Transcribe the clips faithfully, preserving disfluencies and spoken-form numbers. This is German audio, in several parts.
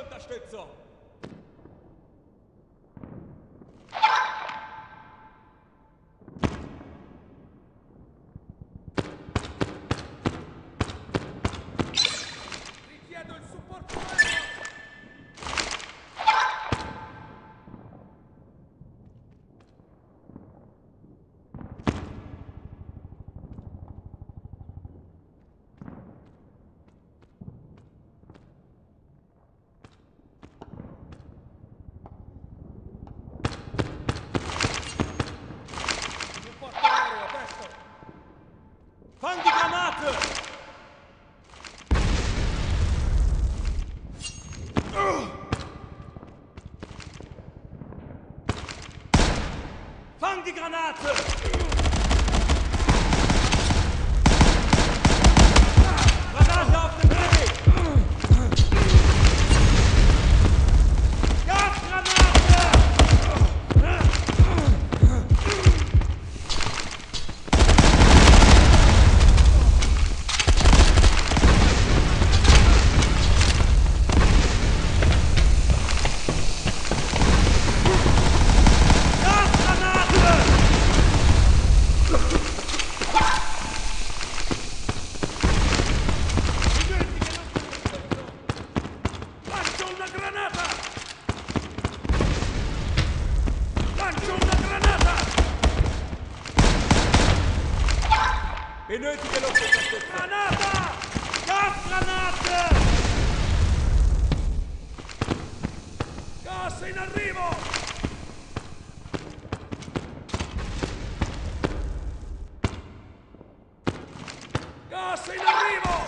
Unterstützung! Die Granate! Granate auf den Dreh! Gasgranate! Benötige Luftunterstützung. Granate! Gasgranate! Gas in arrivo! Gas in arrivo!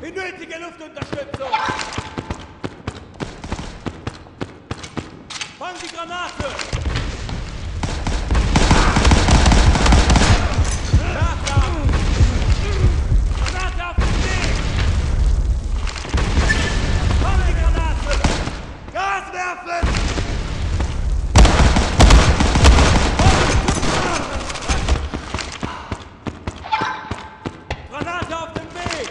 Benötige Luftunterstützung! Fang die Granate! Granate! Granate auf den Weg! Fang die Granate! Gas werfen! Granate auf den Weg!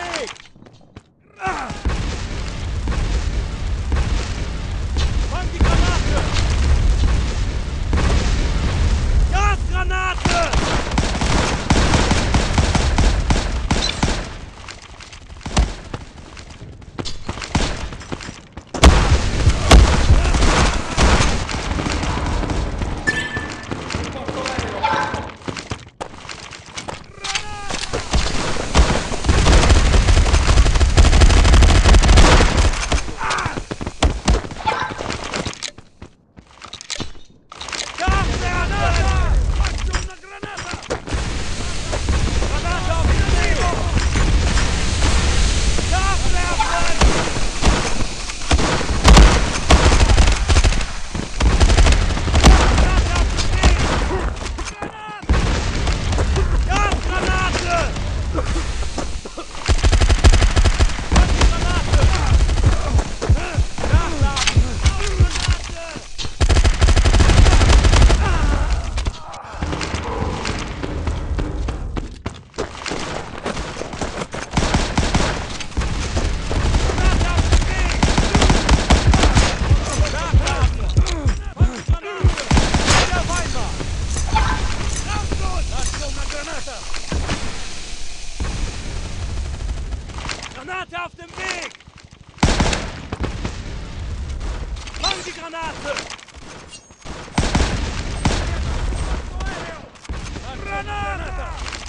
Weg! Fang die Granate! Gasgranate! Granate auf dem Weg! Fang die Granate! Granate!